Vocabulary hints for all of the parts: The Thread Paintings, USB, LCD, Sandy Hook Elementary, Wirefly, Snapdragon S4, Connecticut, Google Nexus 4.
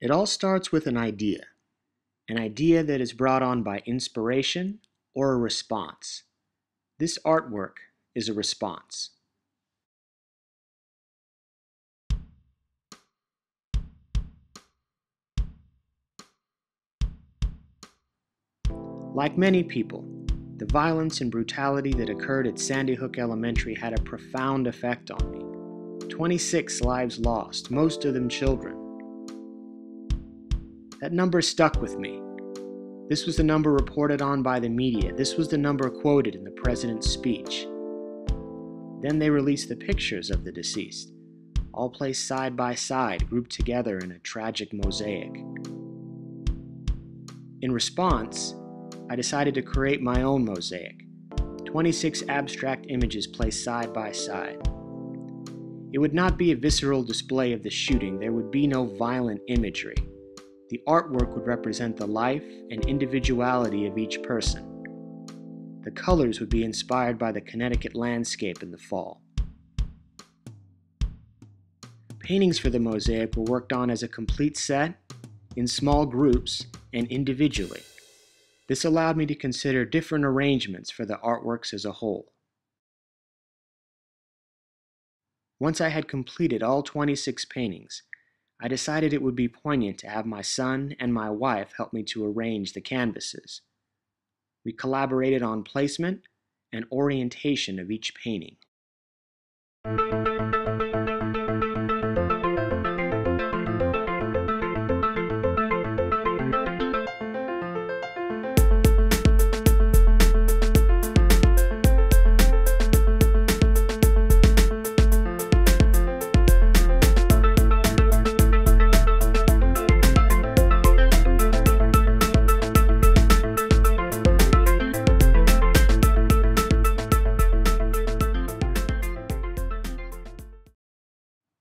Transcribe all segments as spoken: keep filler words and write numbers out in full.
It all starts with an idea, an idea that is brought on by inspiration or a response. This artwork is a response. Like many people, the violence and brutality that occurred at Sandy Hook Elementary had a profound effect on me. twenty-six lives lost, most of them children. That number stuck with me. This was the number reported on by the media. This was the number quoted in the president's speech. Then they released the pictures of the deceased, all placed side by side, grouped together in a tragic mosaic. In response, I decided to create my own mosaic, twenty-six abstract images placed side by side. It would not be a visceral display of the shooting. There would be no violent imagery. The artwork would represent the life and individuality of each person. The colors would be inspired by the Connecticut landscape in the fall. Paintings for the mosaic were worked on as a complete set, in small groups, and individually. This allowed me to consider different arrangements for the artworks as a whole. Once I had completed all twenty-six paintings, I decided it would be poignant to have my son and my wife help me to arrange the canvases. We collaborated on placement and orientation of each painting.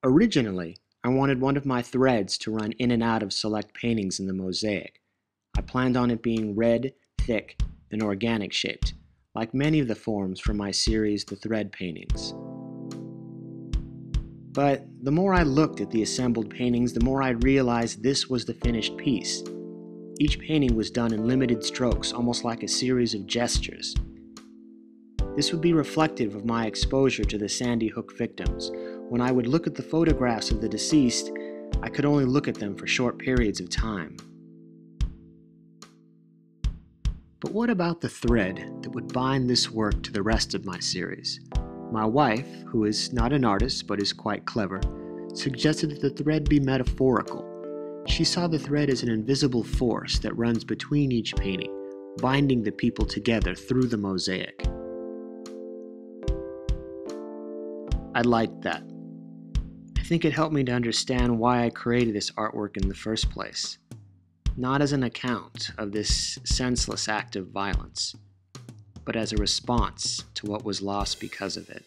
Originally, I wanted one of my threads to run in and out of select paintings in the mosaic. I planned on it being red, thick, and organic shaped, like many of the forms from my series The Thread Paintings. But the more I looked at the assembled paintings, the more I realized this was the finished piece. Each painting was done in limited strokes, almost like a series of gestures. This would be reflective of my exposure to the Sandy Hook victims. When I would look at the photographs of the deceased, I could only look at them for short periods of time. But what about the thread that would bind this work to the rest of my series? My wife, who is not an artist but is quite clever, suggested that the thread be metaphorical. She saw the thread as an invisible force that runs between each painting, binding the people together through the mosaic. I liked that. I think it helped me to understand why I created this artwork in the first place, not as an account of this senseless act of violence, but as a response to what was lost because of it.